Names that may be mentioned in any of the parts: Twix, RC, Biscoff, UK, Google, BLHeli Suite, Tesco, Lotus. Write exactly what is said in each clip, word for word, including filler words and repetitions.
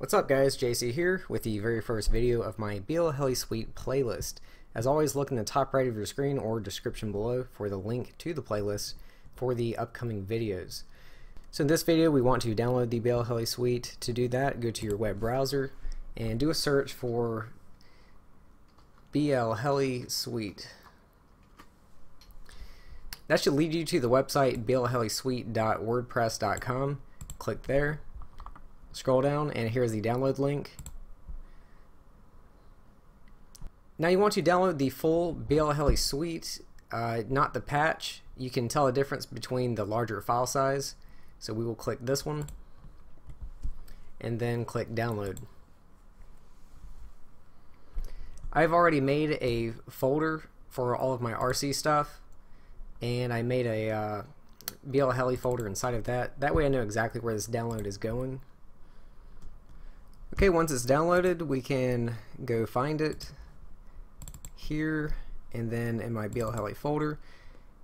What's up guys, J C here with the very first video of my BLHeli Suite playlist. As always, look in the top right of your screen or description below for the link to the playlist for the upcoming videos. So in this video we want to download the BLHeli Suite. To do that, go to your web browser and do a search for BLHeli Suite. That should lead you to the website B L Heli suite dot wordpress dot com. Click there. Scroll down and here's the download link. Now you want to download the full BLHeli Suite, uh, not the patch. You can tell a difference between the larger file size, so we will click this one and then click download. I've already made a folder for all of my R C stuff, and I made a uh, BLHeli folder inside of that. That way I know exactly where this download is going. Okay, once it's downloaded, we can go find it here and then in my BLHeli folder.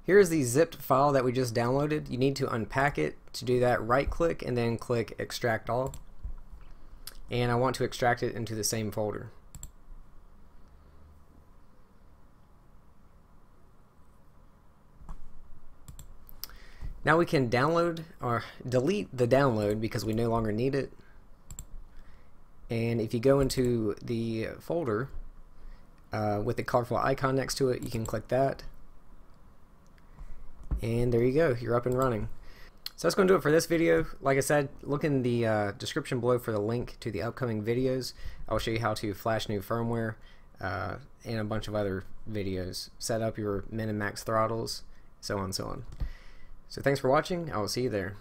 Here's the zipped file that we just downloaded. You need to unpack it. To do that, right click and then click extract all. And I want to extract it into the same folder. Now we can download or delete the download because we no longer need it. And if you go into the folder uh, with the colorful icon next to it, you can click that. And there you go, you're up and running. So that's going to do it for this video. Like I said, look in the uh, description below for the link to the upcoming videos. I'll show you how to flash new firmware uh, and a bunch of other videos. Set up your min and max throttles, so on and so on. So thanks for watching. I will see you there.